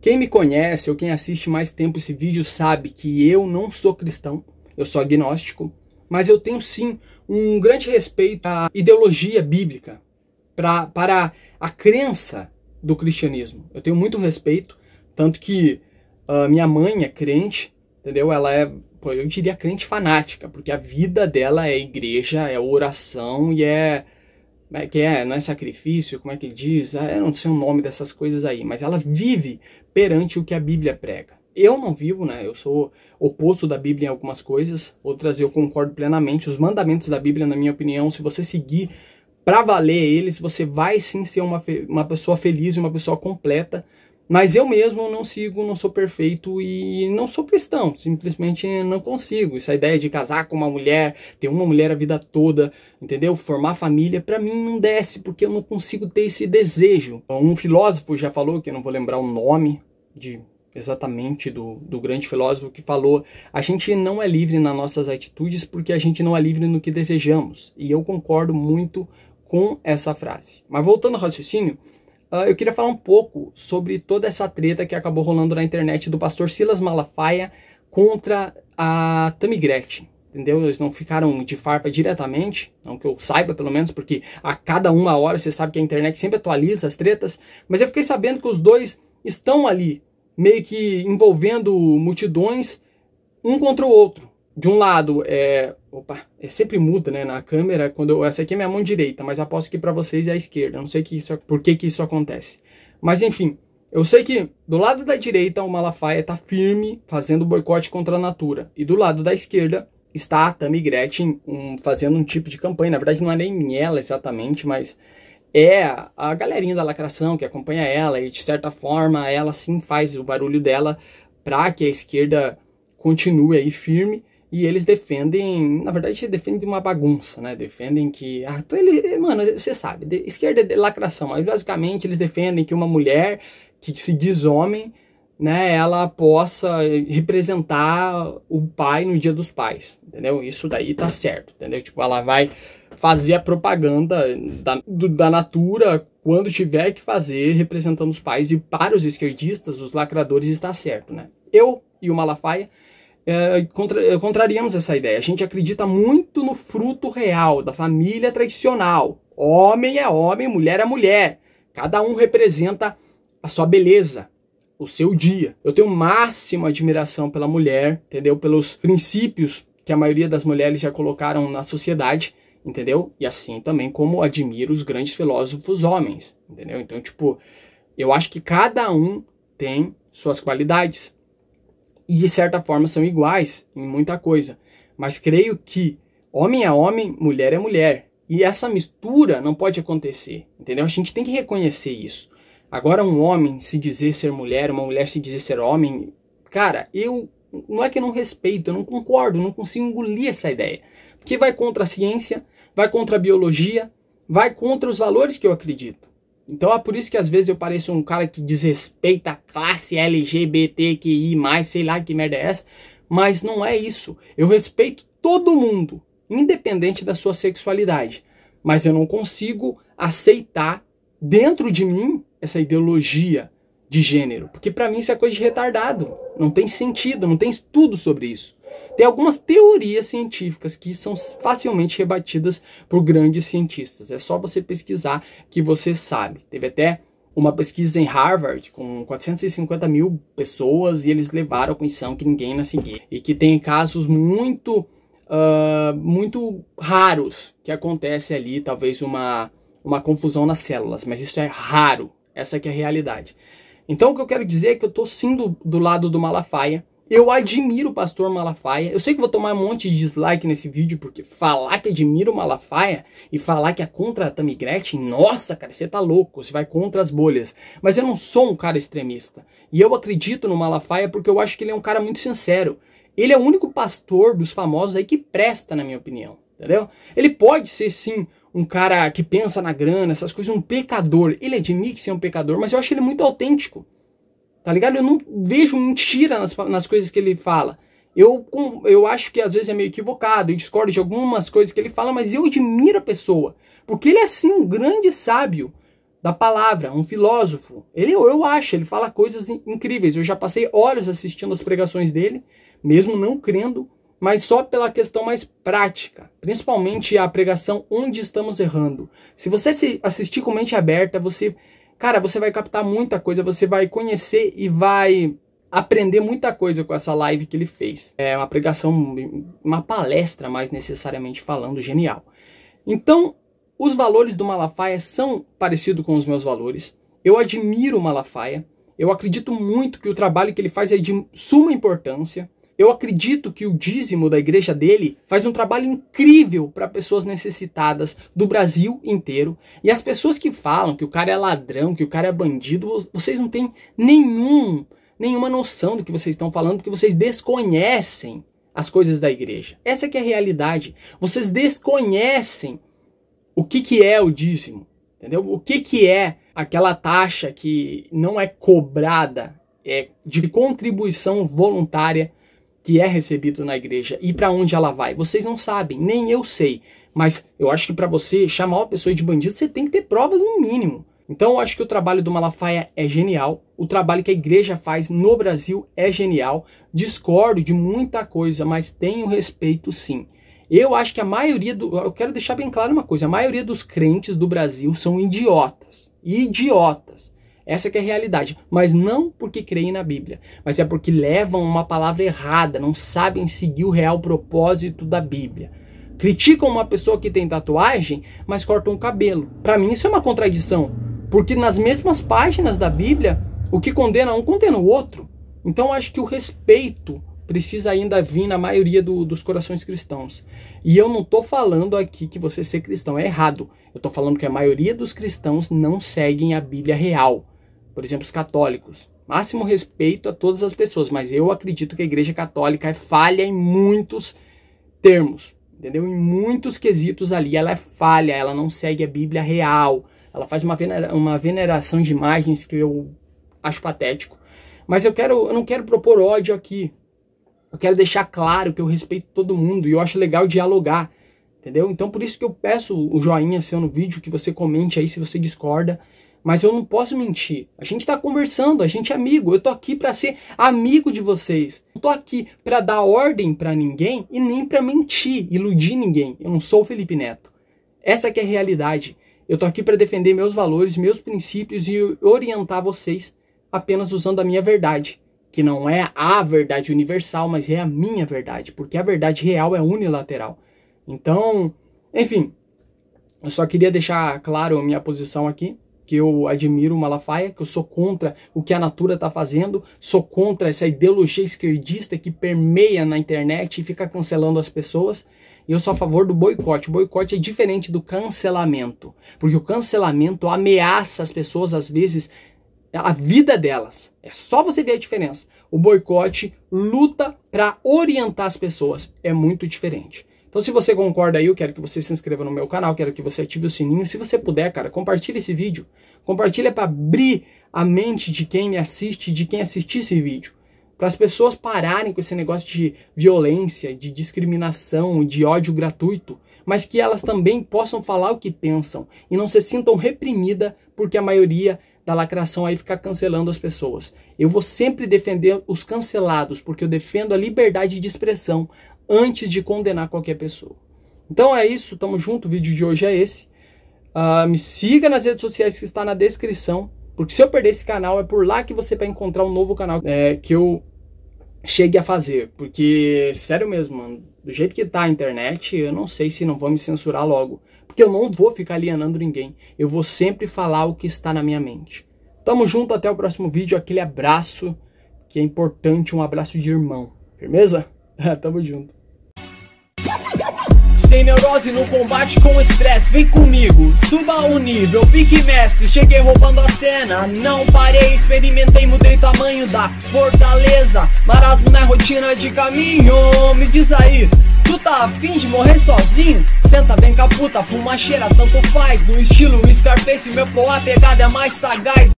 Quem me conhece ou quem assiste mais tempo esse vídeo sabe que eu não sou cristão, eu sou agnóstico, mas eu tenho sim um grande respeito à ideologia bíblica, para a crença do cristianismo. Eu tenho muito respeito, tanto que minha mãe é crente, entendeu? Ela é, eu diria, crente fanática, porque a vida dela é igreja, é oração e é... Como é que é? Não é sacrifício? Como é que diz? Eu não sei o nome dessas coisas aí, mas ela vive perante o que a Bíblia prega. Eu não vivo, né? Eu sou oposto da Bíblia em algumas coisas, outras eu concordo plenamente. Os mandamentos da Bíblia, na minha opinião, se você seguir pra valer eles, você vai sim ser uma pessoa feliz, uma pessoa completa. Mas eu mesmo não sigo, não sou perfeito e não sou cristão, simplesmente não consigo. Essa ideia de casar com uma mulher, ter uma mulher a vida toda, entendeu? Formar família, pra mim não desce, porque eu não consigo ter esse desejo. Um filósofo já falou, que eu não vou lembrar o nome exatamente do grande filósofo, que falou: a gente não é livre nas nossas atitudes porque a gente não é livre no que desejamos. E eu concordo muito com essa frase. Mas voltando ao raciocínio, eu queria falar um pouco sobre toda essa treta que acabou rolando na internet do pastor Silas Malafaia contra a Thammy Gretchen, entendeu? Eles não ficaram de farpa diretamente, não que eu saiba pelo menos, porque a cada uma hora você sabe que a internet sempre atualiza as tretas, mas eu fiquei sabendo que os dois estão ali, meio que envolvendo multidões, um contra o outro. De um lado, sempre muda, né, na câmera, quando essa aqui é minha mão direita, mas aposto que pra vocês é a esquerda, eu não sei por que isso acontece. Mas enfim, eu sei que do lado da direita o Malafaia tá firme, fazendo boicote contra a Natura, e do lado da esquerda está a Thammy Gretchen fazendo um tipo de campanha, na verdade não é nem ela exatamente, mas é a galerinha da lacração que acompanha ela, e de certa forma ela sim faz o barulho dela pra que a esquerda continue aí firme. E eles defendem, na verdade, defendem uma bagunça, né? Defendem que... mano, você sabe, esquerda é lacração. Mas basicamente eles defendem que uma mulher que se diz homem, né, ela possa representar o pai no Dia dos Pais, entendeu? Isso daí tá certo, entendeu? Tipo, ela vai fazer a propaganda da Natura quando tiver que fazer, representando os pais. E para os esquerdistas, os lacradores, está certo, né? Eu e o Malafaia contrariamos essa ideia. A gente acredita muito no fruto real da família tradicional. Homem é homem, mulher é mulher. Cada um representa a sua beleza, o seu dia. Eu tenho máxima admiração pela mulher, entendeu? Pelos princípios que a maioria das mulheres já colocaram na sociedade, entendeu? E assim também como admiro os grandes filósofos homens, entendeu? Então, tipo, eu acho que cada um tem suas qualidades. E de certa forma são iguais em muita coisa. Mas creio que homem é homem, mulher é mulher. E essa mistura não pode acontecer, entendeu? A gente tem que reconhecer isso. Agora um homem se dizer ser mulher, uma mulher se dizer ser homem... Cara, não é que eu não respeito, eu não concordo, eu não consigo engolir essa ideia. Porque vai contra a ciência, vai contra a biologia, vai contra os valores que eu acredito. Então é por isso que às vezes eu pareço um cara que desrespeita a classe LGBTQI+, sei lá que merda é essa, mas não é isso. Eu respeito todo mundo, independente da sua sexualidade, mas eu não consigo aceitar dentro de mim essa ideologia de gênero, porque pra mim isso é coisa de retardado, não tem sentido, não tem estudo sobre isso. Tem algumas teorias científicas que são facilmente rebatidas por grandes cientistas. É só você pesquisar que você sabe. Teve até uma pesquisa em Harvard com 450 mil pessoas e eles levaram a conclusão que ninguém nasce gay. E que tem casos muito raros que acontece ali, talvez uma confusão nas células. Mas isso é raro. Essa que é a realidade. Então o que eu quero dizer é que eu tô sim do lado do Malafaia. Eu admiro o pastor Malafaia. Eu sei que vou tomar um monte de dislike nesse vídeo, porque falar que admiro o Malafaia e falar que é contra a Thammy Gretchen, nossa, cara, você tá louco, você vai contra as bolhas. Mas eu não sou um cara extremista. E eu acredito no Malafaia porque eu acho que ele é um cara muito sincero. Ele é o único pastor dos famosos aí que presta, na minha opinião, entendeu? Ele pode ser, sim, um cara que pensa na grana, essas coisas, um pecador. Ele admite ser um pecador, mas eu acho ele muito autêntico. Tá ligado? Eu não vejo mentira nas coisas que ele fala. Eu acho que às vezes é meio equivocado, eu discordo de algumas coisas que ele fala, mas eu admiro a pessoa. Porque ele é, sim, um grande sábio. da palavra, um filósofo. Ele, eu acho, ele fala coisas incríveis. Eu já passei horas assistindo as pregações dele, mesmo não crendo, mas só pela questão mais prática, principalmente a pregação Onde Estamos Errando. Se você assistir com mente aberta, você, cara, você vai captar muita coisa, você vai conhecer e vai aprender muita coisa com essa live que ele fez. É uma pregação, uma palestra mais necessariamente falando, genial. Então, os valores do Malafaia são parecidos com os meus valores. Eu admiro o Malafaia, eu acredito muito que o trabalho que ele faz é de suma importância. Eu acredito que o dízimo da igreja dele faz um trabalho incrível para pessoas necessitadas do Brasil inteiro. E as pessoas que falam que o cara é ladrão, que o cara é bandido, vocês não têm nenhuma noção do que vocês estão falando, porque vocês desconhecem as coisas da igreja. Essa que é a realidade. Vocês desconhecem o que é o dízimo, entendeu? O que é aquela taxa que não é cobrada, é de contribuição voluntária, que é recebido na igreja e para onde ela vai. Vocês não sabem, nem eu sei. Mas eu acho que para você chamar uma pessoa de bandido, você tem que ter provas no mínimo. Então eu acho que o trabalho do Malafaia é genial. O trabalho que a igreja faz no Brasil é genial. Discordo de muita coisa, mas tenho respeito sim. Eu acho que a maioria eu quero deixar bem claro uma coisa. A maioria dos crentes do Brasil são idiotas. Idiotas. Essa que é a realidade, mas não porque creem na Bíblia, mas é porque levam uma palavra errada, não sabem seguir o real propósito da Bíblia. Criticam uma pessoa que tem tatuagem, mas cortam o cabelo. Para mim isso é uma contradição, porque nas mesmas páginas da Bíblia, o que condena um, condena o outro. Então acho que o respeito precisa ainda vir na maioria dos corações cristãos. E eu não estou falando aqui que você ser cristão é errado. Eu estou falando que a maioria dos cristãos não seguem a Bíblia real. Por exemplo, os católicos. Máximo respeito a todas as pessoas, mas eu acredito que a igreja católica é falha em muitos termos, entendeu? Em muitos quesitos ali, ela é falha, ela não segue a Bíblia real, ela faz uma veneração de imagens que eu acho patético. Mas eu não quero propor ódio aqui, eu quero deixar claro que eu respeito todo mundo e eu acho legal dialogar, entendeu? Então por isso que eu peço o joinha seu no vídeo, que você comente aí se você discorda, mas eu não posso mentir. A gente tá conversando, a gente é amigo. Eu tô aqui pra ser amigo de vocês. Não tô aqui pra dar ordem pra ninguém e nem pra mentir, iludir ninguém. Eu não sou o Felipe Neto. Essa que é a realidade. Eu tô aqui pra defender meus valores, meus princípios e orientar vocês apenas usando a minha verdade. Que não é a verdade universal, mas é a minha verdade. Porque a verdade real é unilateral. Então, enfim. Eu só queria deixar claro a minha posição aqui. Que eu admiro o Malafaia, que eu sou contra o que a Natura está fazendo, sou contra essa ideologia esquerdista que permeia na internet e fica cancelando as pessoas, e eu sou a favor do boicote. O boicote é diferente do cancelamento, porque o cancelamento ameaça as pessoas, às vezes, a vida delas. É só você ver a diferença. O boicote luta para orientar as pessoas, é muito diferente. Então se você concorda aí, eu quero que você se inscreva no meu canal, quero que você ative o sininho. Se você puder, cara, compartilha esse vídeo. Compartilha para abrir a mente de quem me assiste, de quem assistir esse vídeo. Para as pessoas pararem com esse negócio de violência, de discriminação, de ódio gratuito. Mas que elas também possam falar o que pensam e não se sintam reprimidas porque a maioria da lacração aí fica cancelando as pessoas. Eu vou sempre defender os cancelados, porque eu defendo a liberdade de expressão antes de condenar qualquer pessoa. Então é isso, tamo junto, o vídeo de hoje é esse. Me siga nas redes sociais que está na descrição, porque se eu perder esse canal, é por lá que você vai encontrar um novo canal que eu chegue a fazer, porque, sério mesmo, mano, do jeito que tá a internet, eu não sei se não vão me censurar logo, porque eu não vou ficar alienando ninguém, eu vou sempre falar o que está na minha mente. Tamo junto, até o próximo vídeo, aquele abraço, que é importante, um abraço de irmão, firmeza? Tamo junto. Sem neurose no combate com estresse, vem comigo, suba o nível, pique mestre, cheguei roubando a cena, não parei, experimentei, mudei o tamanho da fortaleza, marasmo na rotina de caminho, me diz aí, tu tá afim de morrer sozinho? Senta bem caputa, fuma cheira, tanto faz, no estilo Scarface, meu flow a pegada é mais sagaz.